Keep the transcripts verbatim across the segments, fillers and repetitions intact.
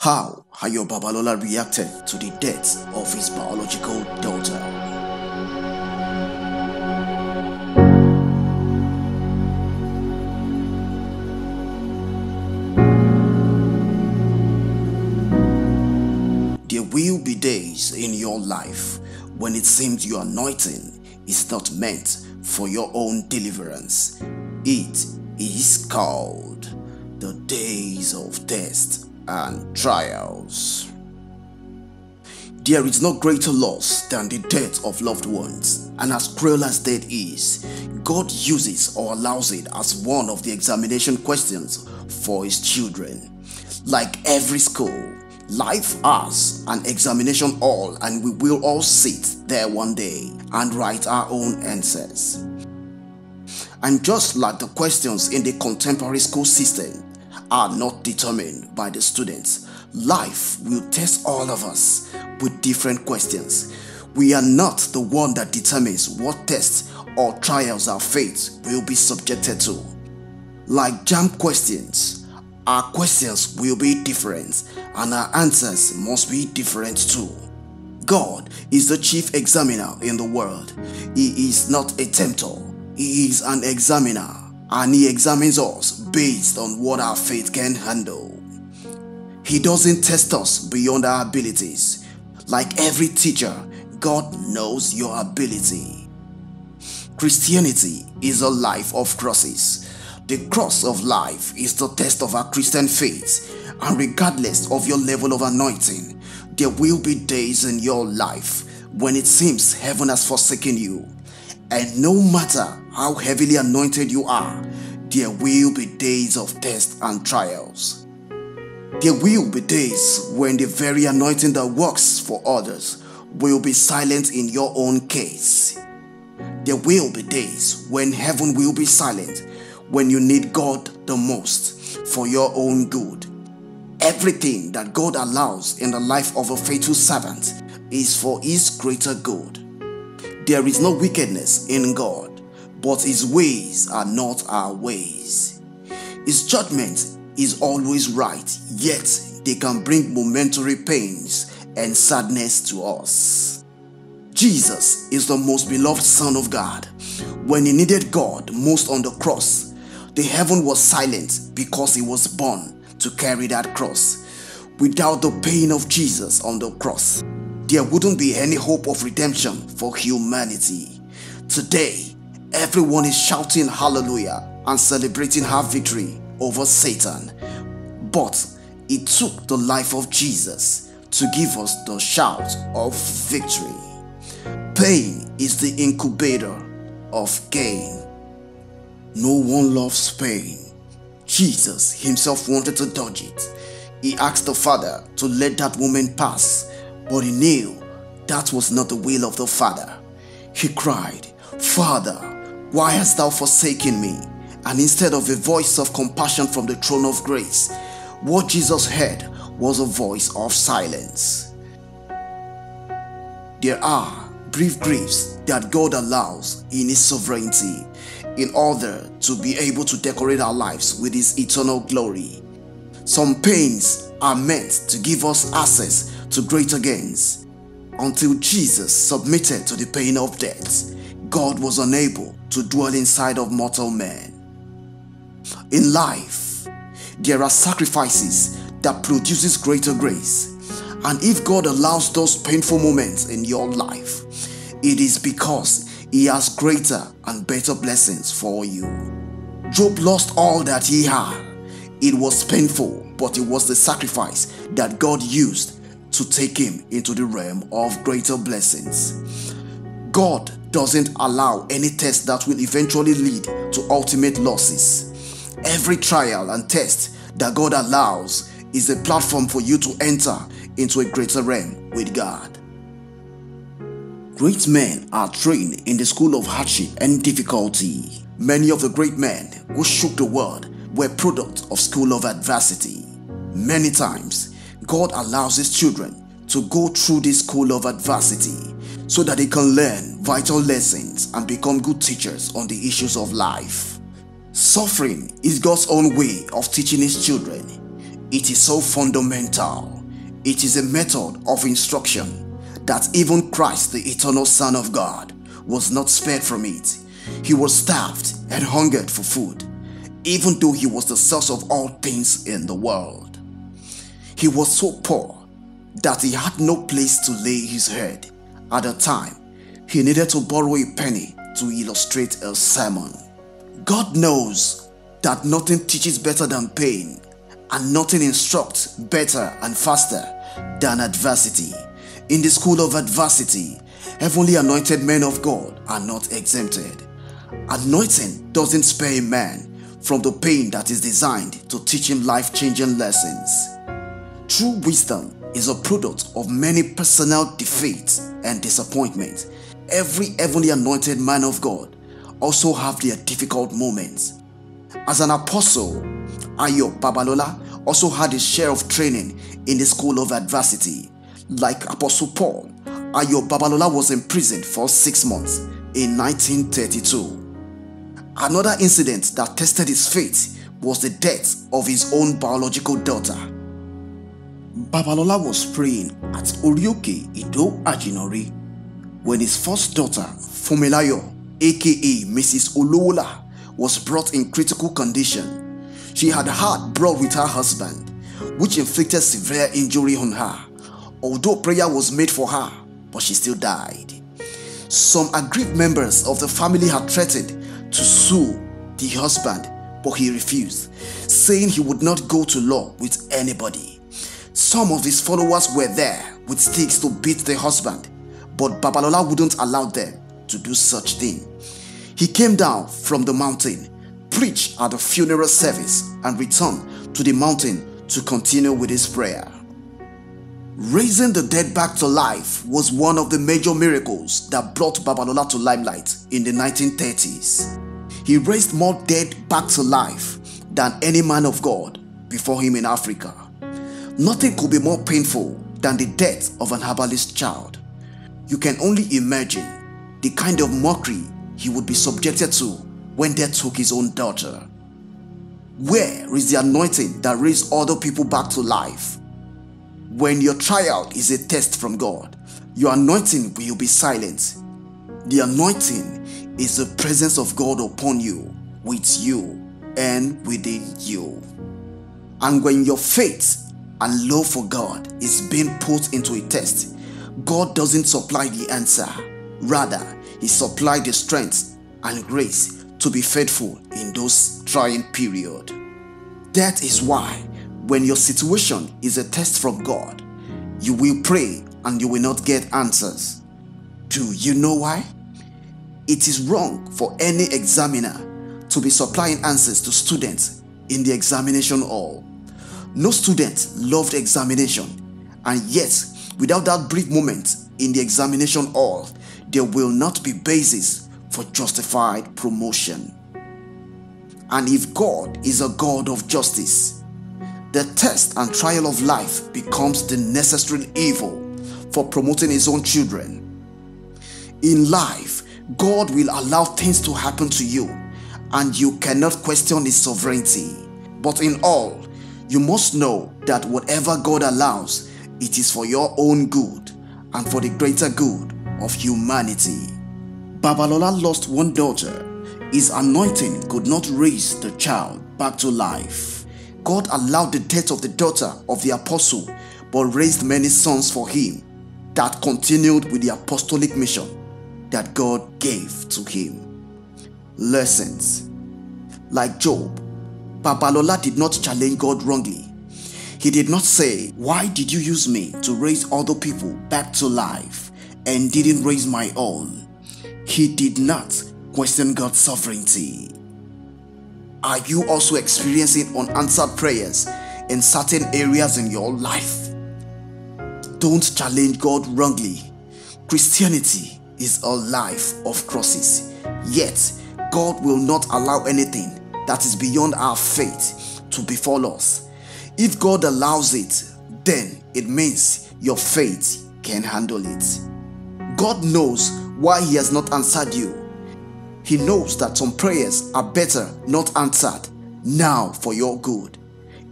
how Ayo Babalola reacted to the death of his biological daughter. There will be days in your life when it seems your anointing is not meant for your own deliverance. It is called the days of test and trials. There is no greater loss than the death of loved ones, and as cruel as death is, God uses or allows it as one of the examination questions for his children. Like every school, life has an examination hall, and we will all sit there one day and write our own answers. And just like the questions in the contemporary school system are not determined by the students, life will test all of us with different questions. We are not the one that determines what tests or trials our faith will be subjected to. Like jam questions, our questions will be different and our answers must be different too. God is the chief examiner in the world. He is not a tempter. He is an examiner, and he examines us based on what our faith can handle. He doesn't test us beyond our abilities. Like every teacher, God knows your ability. Christianity is a life of crosses. The cross of life is the test of our Christian faith, and regardless of your level of anointing, there will be days in your life when it seems heaven has forsaken you, and no matter how heavily anointed you are, there will be days of tests and trials. There will be days when the very anointing that works for others will be silent in your own case. There will be days when heaven will be silent when you need God the most for your own good. Everything that God allows in the life of a faithful servant is for his greater good. There is no wickedness in God, but his ways are not our ways. His judgment is always right, yet they can bring momentary pains and sadness to us. Jesus is the most beloved Son of God. When he needed God most on the cross, the heaven was silent because he was born to carry that cross. Without the pain of Jesus on the cross, there wouldn't be any hope of redemption for humanity. Today, everyone is shouting hallelujah and celebrating her victory over Satan. But it took the life of Jesus to give us the shout of victory. Pain is the incubator of gain. No one loves pain. Jesus himself wanted to dodge it. He asked the Father to let that woman pass, but he knew that was not the will of the Father. He cried, "Father, why hast thou forsaken me?" And instead of a voice of compassion from the throne of grace, what Jesus heard was a voice of silence. There are brief griefs that God allows in his sovereignty in order to be able to decorate our lives with his eternal glory. Some pains are meant to give us access to greater gains. Until Jesus submitted to the pain of death, God was unable to dwell inside of mortal man. In life, there are sacrifices that produces greater grace. And if God allows those painful moments in your life, it is because he has greater and better blessings for you. Job lost all that he had. It was painful, but it was the sacrifice that God used to take him into the realm of greater blessings. God doesn't allow any test that will eventually lead to ultimate losses. Every trial and test that God allows is a platform for you to enter into a greater realm with God. Great men are trained in the school of hardship and difficulty. Many of the great men who shook the world were product of school of adversity. Many times, God allows his children to go through this school of adversity so that they can learn vital lessons and become good teachers on the issues of life. Suffering is God's own way of teaching his children. It is so fundamental. It is a method of instruction that even Christ, the eternal Son of God, was not spared from it. He was starved and hungered for food, even though he was the source of all things in the world. He was so poor that he had no place to lay his head. At the time, he needed to borrow a penny to illustrate a sermon. God knows that nothing teaches better than pain, and nothing instructs better and faster than adversity. In the school of adversity, heavenly anointed men of God are not exempted. Anointing doesn't spare a man from the pain that is designed to teach him life-changing lessons. True wisdom is a product of many personal defeats and disappointments. Every heavenly anointed man of God also have their difficult moments. As an apostle, Ayo Babalola also had his share of training in the school of adversity. Like Apostle Paul, Ayo Babalola was imprisoned for six months in nineteen thirty-two. Another incident that tested his faith was the death of his own biological daughter. Babalola was praying at Orioke Ido Ajinori when his first daughter, Fumelayo, aka Missus Olola, was brought in critical condition. She had had brought with her husband, which inflicted severe injury on her. Although prayer was made for her, but she still died. Some aggrieved members of the family had threatened to sue the husband, but he refused, saying he would not go to law with anybody. Some of his followers were there with sticks to beat the husband, but Babalola wouldn't allow them to do such thing. He came down from the mountain, preached at the funeral service, and returned to the mountain to continue with his prayer. Raising the dead back to life was one of the major miracles that brought Babalola to limelight in the nineteen thirties. He raised more dead back to life than any man of God before him in Africa. Nothing could be more painful than the death of an herbalist child. You can only imagine the kind of mockery he would be subjected to when death took his own daughter. Where is the anointing that raised other people back to life? When your trial is a test from God, your anointing will be silent. The anointing is the presence of God upon you, with you, and within you. And when your faith and love for God is being put into a test, God doesn't supply the answer. Rather, He supplied the strength and grace to be faithful in those trying periods. That is why, when your situation is a test from God, you will pray and you will not get answers. Do you know why? It is wrong for any examiner to be supplying answers to students in the examination hall. No student loved examination, and yet, without that brief moment in the examination hall, there will not be basis for justified promotion. And if God is a God of justice, the test and trial of life becomes the necessary evil for promoting His own children. In life, God will allow things to happen to you, and you cannot question His sovereignty. But in all, you must know that whatever God allows, it is for your own good and for the greater good of humanity. Babalola lost one daughter. His anointing could not raise the child back to life. God allowed the death of the daughter of the apostle, but raised many sons for him that continued with the apostolic mission that God gave to him. Lessons. Like Job, Babalola did not challenge God wrongly. He did not say, "Why did you use me to raise other people back to life and didn't raise my own?" He did not question God's sovereignty. Are you also experiencing unanswered prayers in certain areas in your life? Don't challenge God wrongly. Christianity is a life of crosses, yet God will not allow anything that is beyond our faith to befall us. If God allows it, then it means your faith can handle it. God knows why He has not answered you. He knows that some prayers are better not answered now for your good.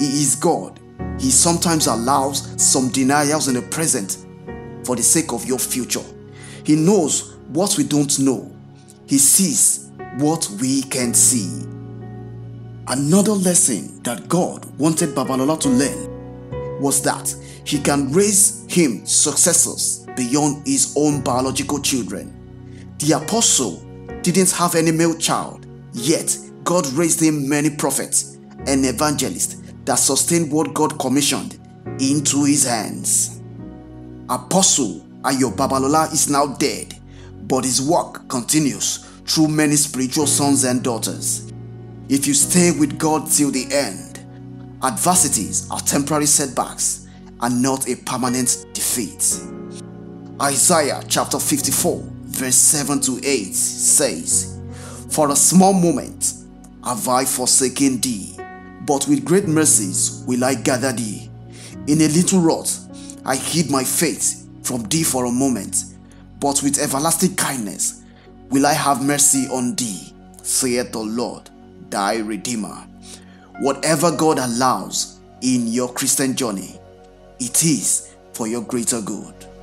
He is God He sometimes allows some denials in the present for the sake of your future. He knows what we don't know. He sees what we can't see. Another lesson that God wanted Babalola to learn was that he can raise him successors beyond his own biological children. The apostle didn't have any male child, yet God raised him many prophets and evangelists that sustained what God commissioned into his hands. Apostle Ayo Babalola is now dead, but his work continues through many spiritual sons and daughters. If you stay with God till the end, adversities are temporary setbacks and not a permanent defeat. Isaiah chapter fifty-four verse seven to eight says, "For a small moment have I forsaken thee, but with great mercies will I gather thee. In a little wrath I hid my face from thee for a moment, but with everlasting kindness will I have mercy on thee, saith the Lord, thy Redeemer." Whatever God allows in your Christian journey, it is for your greater good.